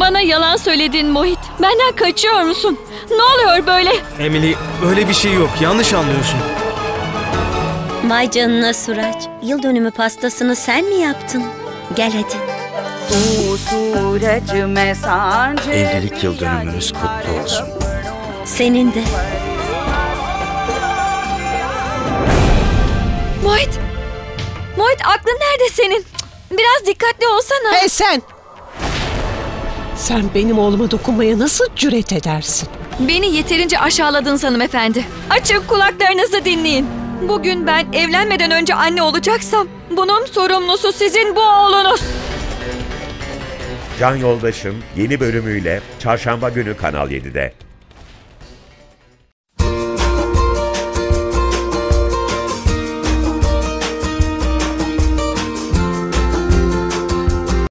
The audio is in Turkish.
Bana yalan söyledin Mohit. Benden kaçıyor musun? Ne oluyor böyle? Emily, öyle bir şey yok. Yanlış anlıyorsun. Vay canına Suraj. Yıl dönümü pastasını sen mi yaptın? Gel hadi. Evlilik yıl dönümümüz kutlu olsun. Senin de. Mohit. Mohit, aklın nerede senin? Biraz dikkatli olsana. Hey sen! Sen benim oğluma dokunmaya nasıl cüret edersin? Beni yeterince aşağıladınız hanımefendi. Açın kulaklarınızı dinleyin. Bugün ben evlenmeden önce anne olacaksam bunun sorumlusu sizin bu oğlunuz. Can Yoldaşım yeni bölümüyle Çarşamba günü Kanal 7'de.